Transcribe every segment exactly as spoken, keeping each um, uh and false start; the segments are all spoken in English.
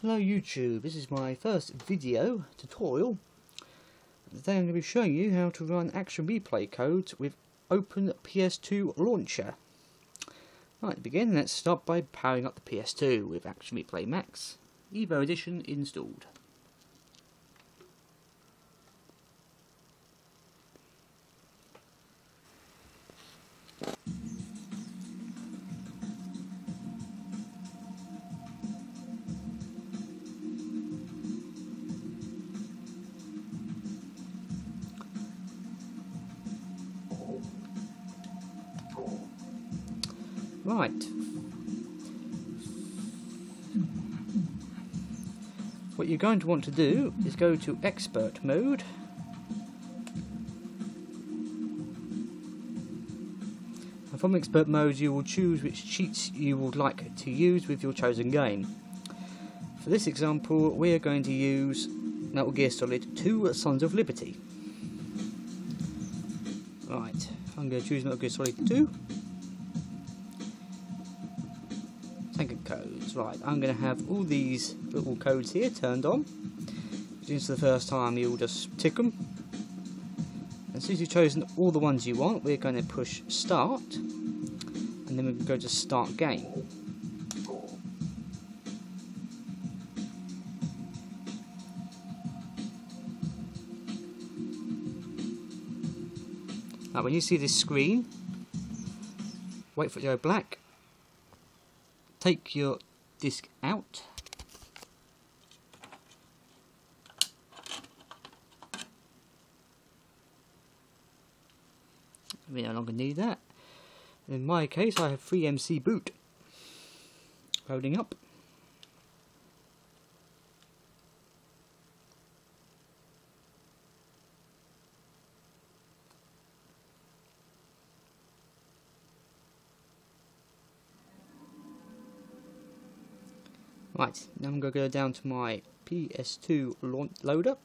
Hello YouTube, this is my first video tutorial. Today I'm going to be showing you how to run Action Replay codes with OpenPS two Launcher. Right, to begin, let's start by powering up the P S two with Action Replay Max Evo Edition installed. Right, what you're going to want to do is go to expert mode and from expert mode you will choose which cheats you would like to use with your chosen game. For this example we are going to use Metal Gear Solid two Sons of Liberty. Right, I'm going to choose Metal Gear Solid two. Codes. Right, I'm going to have all these little codes here turned on. Since the first time you'll just tick them. And since you've chosen all the ones you want, we're going to push start and then we can go to start game. Now when you see this screen, wait for it to go black. Take your disc out . We no longer need that. In my case I have FreeMC boot loading up. Right, now I'm going to go down to my P S two launch loader.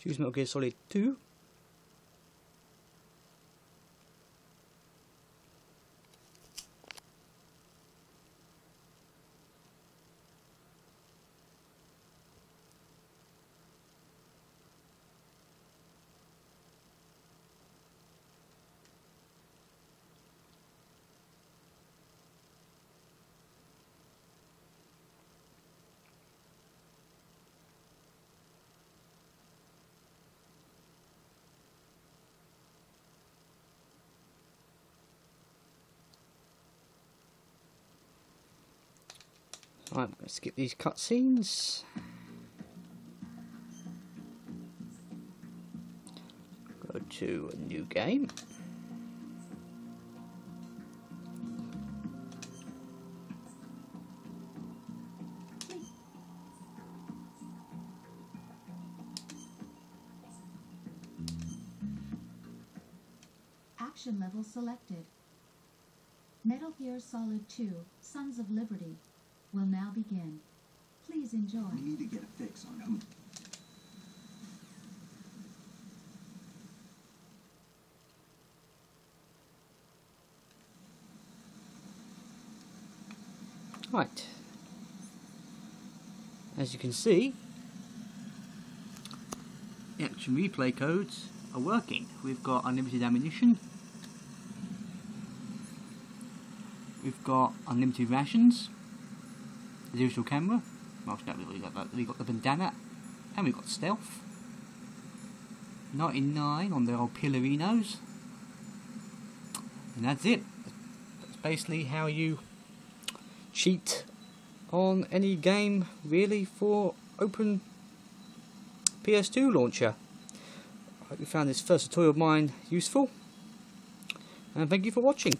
Choose Metal Gear Solid two. Right, I'm going to skip these cutscenes. Go to a new game. Action level selected. Metal Gear Solid two, Sons of Liberty. We'll now begin. Please enjoy. We need to get a fix on him. Right. As you can see, the action replay codes are working. We've got unlimited ammunition. We've got unlimited rations. The digital camera, well, we've got, that. We've got the bandana, and we've got stealth. ninety-nine on the old Pillarinos. And that's it. That's basically how you cheat on any game, really, for Open P S two Launcher. I hope you found this first tutorial of mine useful. And thank you for watching.